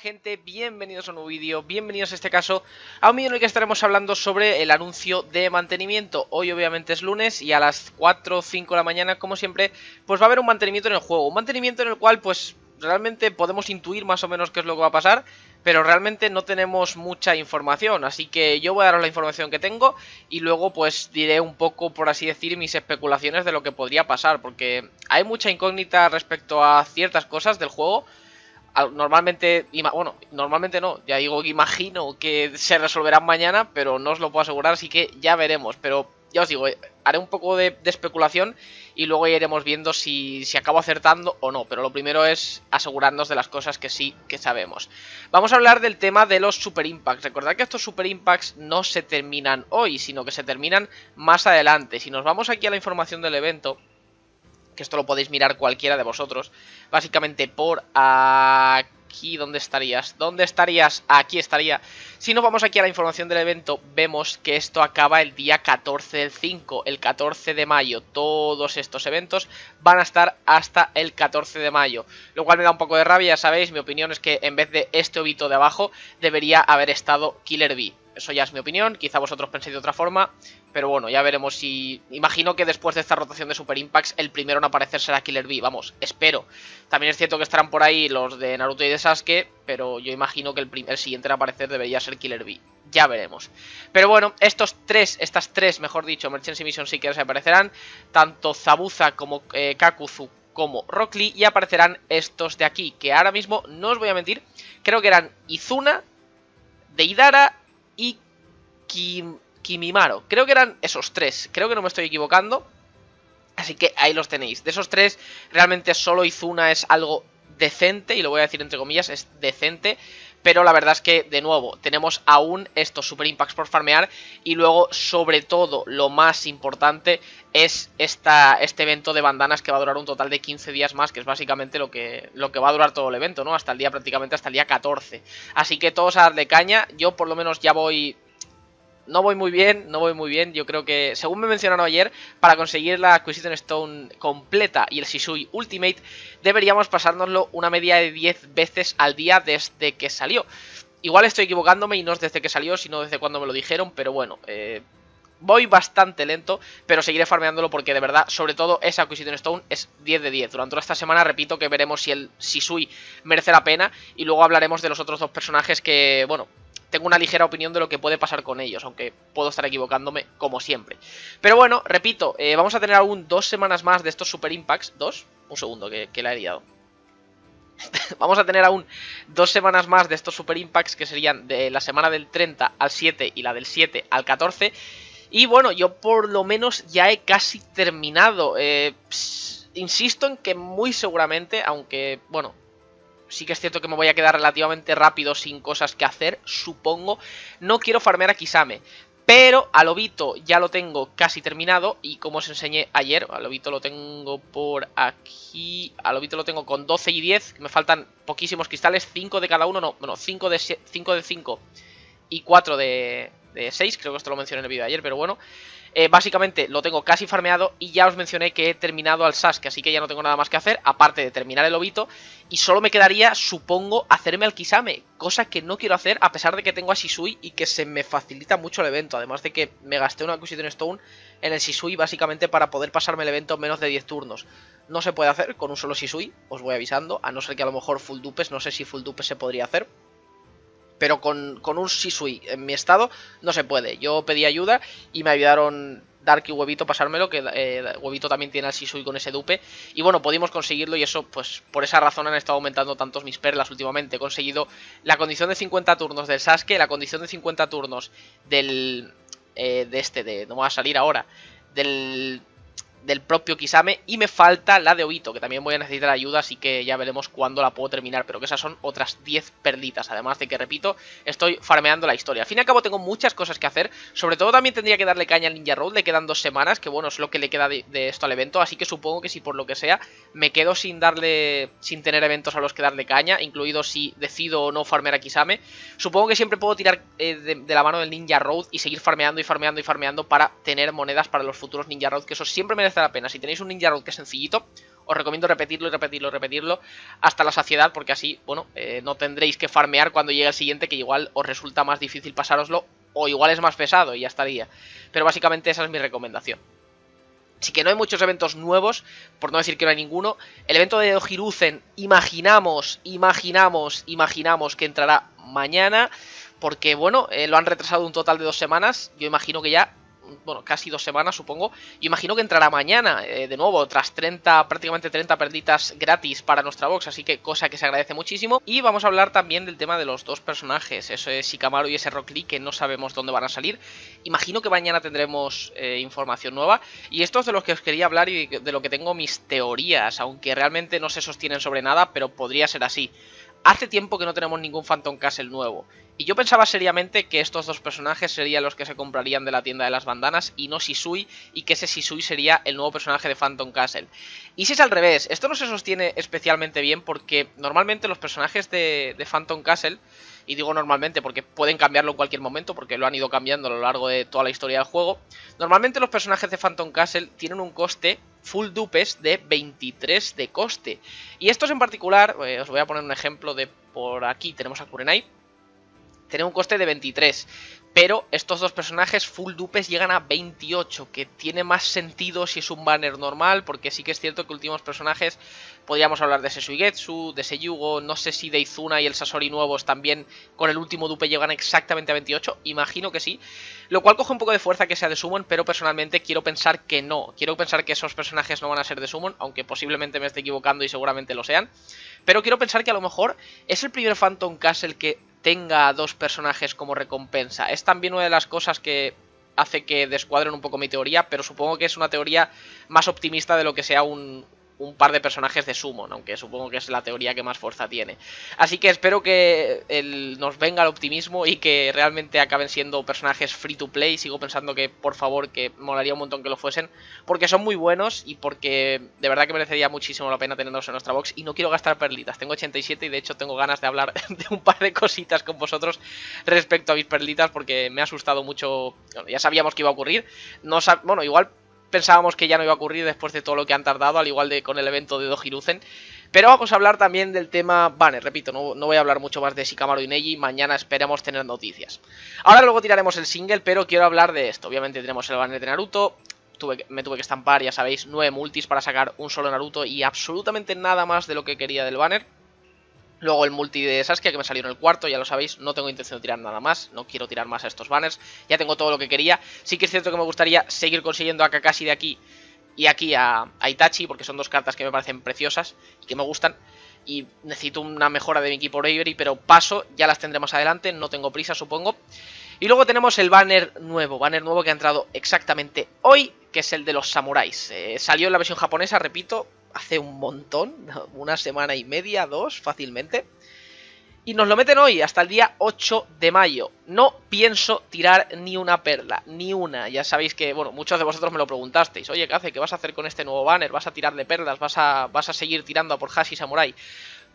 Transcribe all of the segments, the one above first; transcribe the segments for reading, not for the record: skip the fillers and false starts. gente, bienvenidos a un nuevo vídeo, bienvenidos en este caso a un vídeo en el que estaremos hablando sobre el anuncio de mantenimiento. Hoy obviamente es lunes y a las 4 o 5 de la mañana, como siempre, pues va a haber un mantenimiento en el juego. Un mantenimiento en el cual pues realmente podemos intuir más o menos qué es lo que va a pasar, pero realmente no tenemos mucha información, así que yo voy a daros la información que tengo y luego pues diré un poco, por así decir, mis especulaciones de lo que podría pasar, porque hay mucha incógnita respecto a ciertas cosas del juego. Normalmente, bueno, normalmente no, ya digo que imagino que se resolverán mañana, pero no os lo puedo asegurar, así que ya veremos. Pero ya os digo, haré un poco de especulación y luego ya iremos viendo si acabo acertando o no. Pero lo primero es asegurarnos de las cosas que sí que sabemos. Vamos a hablar del tema de los Super Impacts. Recordad que estos Super Impacts no se terminan hoy, sino que se terminan más adelante. Si nos vamos aquí a la información del evento, que esto lo podéis mirar cualquiera de vosotros, básicamente por aquí, ¿dónde estarías? ¿Dónde estarías? Aquí estaría. Si nos vamos aquí a la información del evento, vemos que esto acaba el día 14 del 5, el 14 de mayo. Todos estos eventos van a estar hasta el 14 de mayo, lo cual me da un poco de rabia, ya sabéis, mi opinión es que en vez de este Obito de abajo, debería haber estado Killer Bee. Eso ya es mi opinión, quizá vosotros penséis de otra forma, pero bueno, ya veremos si... Imagino que después de esta rotación de Super Impacts, el primero en aparecer será Killer Bee, vamos, espero. También es cierto que estarán por ahí los de Naruto y de Sasuke, pero yo imagino que el siguiente en aparecer debería ser Killer Bee. Ya veremos. Pero bueno, estas tres, mejor dicho, Merchants y Mission Seekers aparecerán, tanto Zabuza como Kakuzu, como Rock Lee, y aparecerán estos de aquí, que ahora mismo, no os voy a mentir, creo que eran Izuna, Deidara y Kimimaro. Creo que eran esos tres, creo que no me estoy equivocando. Así que ahí los tenéis. De esos tres, realmente solo Izuna es algo decente, y lo voy a decir entre comillas, es decente. Pero la verdad es que, de nuevo, tenemos aún estos Super Impacts por farmear. Y luego, sobre todo, lo más importante es este evento de bandanas, que va a durar un total de 15 días más, que es básicamente lo que va a durar todo el evento, ¿no? Hasta el día, prácticamente hasta el día 14. Así que todos a darle caña. Yo por lo menos ya voy... No voy muy bien, yo creo que, según me mencionaron ayer, para conseguir la Acquisition Stone completa y el Shisui Ultimate, deberíamos pasárnoslo una media de 10 veces al día desde que salió. Igual estoy equivocándome y no es desde que salió, sino desde cuando me lo dijeron, pero bueno, voy bastante lento, pero seguiré farmeándolo porque de verdad, sobre todo esa Acquisition Stone es 10 de 10. Durante toda esta semana, repito, que veremos si el Shisui merece la pena y luego hablaremos de los otros dos personajes que, bueno... Tengo una ligera opinión de lo que puede pasar con ellos, aunque puedo estar equivocándome como siempre. Pero bueno, repito, vamos a tener aún 2 semanas más de estos Super Impacts. ¿Dos? Un segundo, que la he liado. Vamos a tener aún 2 semanas más de estos Super Impacts, que serían de la semana del 30 al 7 y la del 7 al 14. Y bueno, yo por lo menos ya he casi terminado. Insisto en que muy seguramente, aunque, bueno... Sí que es cierto que me voy a quedar relativamente rápido sin cosas que hacer, supongo. No quiero farmear a Kisame, pero al Obito ya lo tengo casi terminado. Y como os enseñé ayer, al Obito lo tengo por aquí. Al Obito lo tengo con 12 y 10. Me faltan poquísimos cristales, 5 de cada uno, no, bueno, 5 de 5 y 4 de 6. Creo que esto lo mencioné en el vídeo de ayer, pero bueno. Básicamente lo tengo casi farmeado y ya os mencioné que he terminado al Sasuke, así que ya no tengo nada más que hacer, aparte de terminar el Obito. Y solo me quedaría, supongo, hacerme al Kisame, cosa que no quiero hacer a pesar de que tengo a Shisui y que se me facilita mucho el evento. Además de que me gasté una Acquisition Stone en el Shisui básicamente para poder pasarme el evento en menos de 10 turnos. No se puede hacer con un solo Shisui, os voy avisando, a no ser que a lo mejor full dupes, no sé si full dupes se podría hacer. Pero con un Shisui en mi estado no se puede. Yo pedí ayuda y me ayudaron Dark y Huevito pasármelo, que Huevito también tiene al Shisui con ese dupe. Y bueno, pudimos conseguirlo y eso, pues por esa razón han estado aumentando tantos mis perlas últimamente. He conseguido la condición de 50 turnos del Sasuke, la condición de 50 turnos del... no me va a salir ahora, del propio Kisame, y me falta la de Obito, que también voy a necesitar ayuda, así que ya veremos cuándo la puedo terminar, pero que esas son otras 10 perlitas, además de que, repito, estoy farmeando la historia. Al fin y al cabo tengo muchas cosas que hacer, sobre todo también tendría que darle caña al Ninja Road, le quedan 2 semanas, que bueno, es lo que le queda de esto al evento, así que supongo que si por lo que sea me quedo sin tener eventos a los que darle caña, incluido si decido o no farmear a Kisame, supongo que siempre puedo tirar de la mano del Ninja Road y seguir farmeando para tener monedas para los futuros Ninja Road, que eso siempre merece la pena. Si tenéis un Ninja Road que es sencillito, os recomiendo repetirlo hasta la saciedad, porque así, bueno, no tendréis que farmear cuando llegue el siguiente, que igual os resulta más difícil pasároslo o igual es más pesado y ya estaría. Pero básicamente esa es mi recomendación. Así que no hay muchos eventos nuevos, por no decir que no hay ninguno. El evento de Ohiruzen, imaginamos que entrará mañana, porque bueno, lo han retrasado un total de 2 semanas, yo imagino que ya, bueno, casi 2 semanas supongo, yo imagino que entrará mañana, de nuevo, tras prácticamente 30 perditas gratis para nuestra box, así que cosa que se agradece muchísimo. Y vamos a hablar también del tema de los 2 personajes, eso es Shikamaru y ese Rock Lee, que no sabemos dónde van a salir. Imagino que mañana tendremos información nueva, y esto es de los que os quería hablar y de lo que tengo mis teorías, aunque realmente no se sostienen sobre nada, pero podría ser así. Hace tiempo que no tenemos ningún Phantom Castle nuevo, y yo pensaba seriamente que estos 2 personajes serían los que se comprarían de la tienda de las bandanas y no Shisui, y que ese Shisui sería el nuevo personaje de Phantom Castle. Y si es al revés, esto no se sostiene especialmente bien, porque normalmente los personajes de Phantom Castle, y digo normalmente porque pueden cambiarlo en cualquier momento, porque lo han ido cambiando a lo largo de toda la historia del juego, normalmente los personajes de Phantom Castle tienen un coste full dupes de 23 de coste. Y estos en particular, os voy a poner un ejemplo de por aquí, tenemos a Kurenai, tiene un coste de 23, pero estos 2 personajes full dupes llegan a 28, que tiene más sentido si es un banner normal, porque sí que es cierto que últimos personajes podríamos hablar de ese Suigetsu, de ese Yugo, no sé si de Izuna y el Sasori nuevos también con el último dupe llegan exactamente a 28, imagino que sí, lo cual coge un poco de fuerza que sea de Summon, pero personalmente quiero pensar que no, quiero pensar que esos personajes no van a ser de Summon, aunque posiblemente me esté equivocando y seguramente lo sean, pero quiero pensar que a lo mejor es el primer Phantom Castle que tenga 2 personajes como recompensa. Es también una de las cosas que hace que descuadren un poco mi teoría, pero supongo que es una teoría más optimista de lo que sea un par de personajes de Summon, aunque supongo que es la teoría que más fuerza tiene. Así que espero que nos venga el optimismo y que realmente acaben siendo personajes free to play. Sigo pensando que, por favor, que molaría un montón que lo fuesen, porque son muy buenos y porque de verdad que merecería muchísimo la pena tenerlos en nuestra box. Y no quiero gastar perlitas, tengo 87 y de hecho tengo ganas de hablar de un par de cositas con vosotros respecto a mis perlitas, porque me ha asustado mucho. Bueno, ya sabíamos que iba a ocurrir, bueno, igual pensábamos que ya no iba a ocurrir después de todo lo que han tardado, al igual de con el evento de Edo Hiruzen. Pero vamos a hablar también del tema banner, repito, no voy a hablar mucho más de Shikamaru y Neji, mañana esperemos tener noticias. Ahora luego tiraremos el single, pero quiero hablar de esto. Obviamente tenemos el banner de Naruto, me tuve que estampar, ya sabéis, 9 multis para sacar un solo Naruto y absolutamente nada más de lo que quería del banner. Luego el multi de Sasuke que me salió en el cuarto, ya lo sabéis, no tengo intención de tirar nada más, no quiero tirar más a estos banners, ya tengo todo lo que quería. Sí que es cierto que me gustaría seguir consiguiendo a Kakashi de aquí y aquí a Itachi, porque son 2 cartas que me parecen preciosas y que me gustan. Y necesito una mejora de mi equipo Bravery, pero paso, ya las tendré más adelante, no tengo prisa supongo. Y luego tenemos el banner nuevo que ha entrado exactamente hoy, que es el de los samuráis. Salió en la versión japonesa, repito, hace un montón, una semana y media, 2 fácilmente, y nos lo meten hoy, hasta el día 8 de mayo. No pienso tirar ni una perla, ni una. Ya sabéis que, bueno, muchos de vosotros me lo preguntasteis. Oye, ¿qué vas a hacer con este nuevo banner? ¿Vas a tirar de perlas? ¿Vas a seguir tirando a por Hashi Samurai?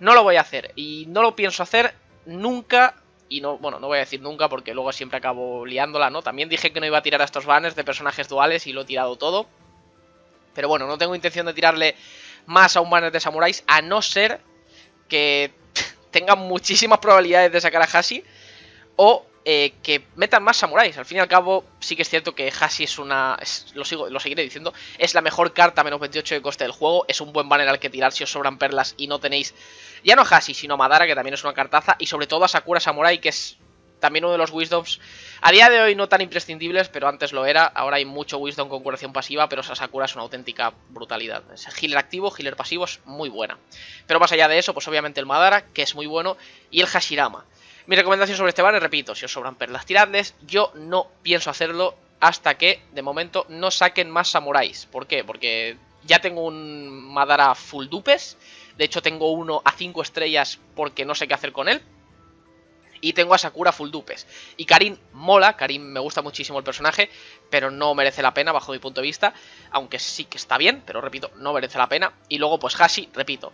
No lo voy a hacer, y no lo pienso hacer nunca. Y no, bueno, no voy a decir nunca porque luego siempre acabo liándola, ¿no? También dije que no iba a tirar a estos banners de personajes duales y lo he tirado todo. Pero bueno, no tengo intención de tirarle más a un banner de samuráis, a no ser que tengan muchísimas probabilidades de sacar a Hashi o que metan más samuráis. Al fin y al cabo, sí que es cierto que Hashi es una... lo seguiré diciendo, es la mejor carta menos 28 de coste del juego, es un buen banner al que tirar si os sobran perlas y no tenéis... ya no a Hashi, sino a Madara, que también es una cartaza, y sobre todo a Sakura Samurai, que es también uno de los Wisdoms, a día de hoy no tan imprescindibles, pero antes lo era. Ahora hay mucho Wisdom con curación pasiva, pero Sasakura es una auténtica brutalidad. Es healer activo, healer pasivo, es muy buena. Pero más allá de eso, pues obviamente el Madara, que es muy bueno, y el Hashirama. Mi recomendación sobre este banner, repito, si os sobran perlas, tiradles. Yo no pienso hacerlo hasta que, de momento, no saquen más samuráis. ¿Por qué? Porque ya tengo un Madara full dupes, de hecho tengo uno a 5 estrellas porque no sé qué hacer con él. Y tengo a Sakura full dupes. Y Karin mola, Karin me gusta muchísimo el personaje, pero no merece la pena bajo mi punto de vista. Aunque sí que está bien, pero repito, no merece la pena. Y luego pues Hashi, repito,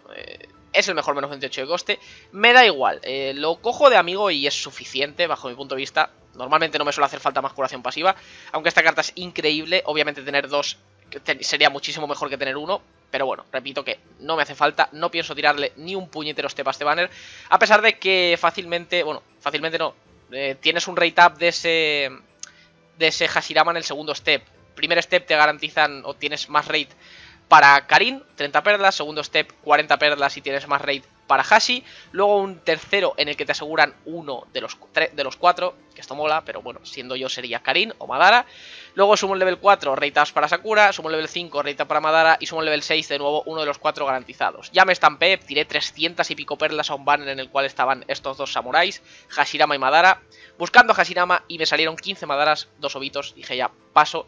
es el mejor menos 28 de coste. Me da igual, lo cojo de amigo y es suficiente bajo mi punto de vista. Normalmente no me suele hacer falta más curación pasiva, aunque esta carta es increíble. Obviamente tener 2 sería muchísimo mejor que tener 1. Pero bueno, repito que no me hace falta, no pienso tirarle ni un puñetero step a este banner. A pesar de que fácilmente, bueno, fácilmente no, tienes un rate up de ese Hashirama en el segundo step. Primer step te garantizan o tienes más rate para Karin, 30 perlas. Segundo step, 40 perlas y tienes más rate para Hashi. Luego un tercero en el que te aseguran uno de los cuatro, que esto mola, pero bueno, siendo yo sería Karin o Madara. Luego sumo un level 4, rate ups para Sakura. Sumo un level 5, rate up para Madara. Y sumo un level 6, de nuevo, uno de los cuatro garantizados. Ya me estampé, tiré 300 y pico perlas a un banner en el cual estaban estos dos samuráis, Hashirama y Madara. Buscando a Hashirama y me salieron 15 Madaras, 2 Obitos. Dije ya, paso.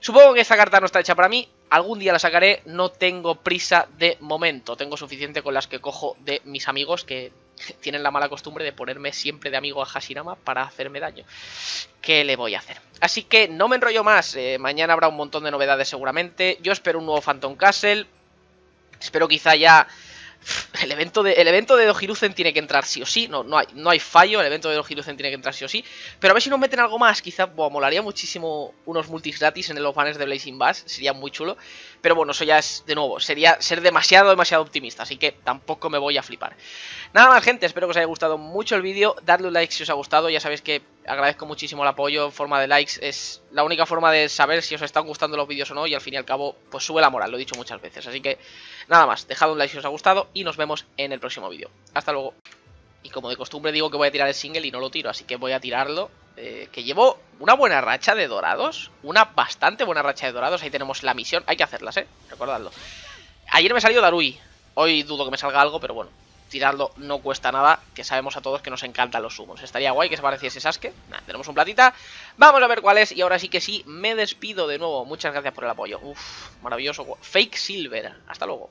Supongo que esta carta no está hecha para mí. Algún día la sacaré, no tengo prisa de momento. Tengo suficiente con las que cojo de mis amigos, que tienen la mala costumbre de ponerme siempre de amigo a Hashirama para hacerme daño. ¿Qué le voy a hacer? Así que no me enrollo más. Mañana habrá un montón de novedades seguramente. Yo espero un nuevo Phantom Castle. Espero quizá ya... El evento de Edo Hiruzen tiene que entrar sí o sí, no hay fallo, el evento de Edo Hiruzen tiene que entrar sí o sí. Pero a ver si nos meten algo más, quizá, bueno, molaría muchísimo unos multis gratis en los banners de Blazing Bass, sería muy chulo. Pero bueno, eso ya es, de nuevo, sería ser demasiado optimista, así que tampoco me voy a flipar. Nada más, gente, espero que os haya gustado mucho el vídeo, dadle un like si os ha gustado, ya sabéis que agradezco muchísimo el apoyo en forma de likes, es la única forma de saber si os están gustando los vídeos o no y al fin y al cabo, pues sube la moral, lo he dicho muchas veces. Así que, nada más, dejad un like si os ha gustado y nos vemos en el próximo vídeo. Hasta luego. Y como de costumbre digo que voy a tirar el single y no lo tiro, así que voy a tirarlo, que llevo una buena racha de dorados, una bastante buena racha de dorados, ahí tenemos la misión, hay que hacerlas, recordadlo. Ayer me salió Darui, hoy dudo que me salga algo, pero bueno. Tirarlo no cuesta nada, que sabemos a todos que nos encantan los humos. Estaría guay que se pareciese Sasuke. Nah, tenemos un platita. Vamos a ver cuál es. Y ahora sí que sí, me despido de nuevo. Muchas gracias por el apoyo. Uf, maravilloso. Fake Silver. Hasta luego.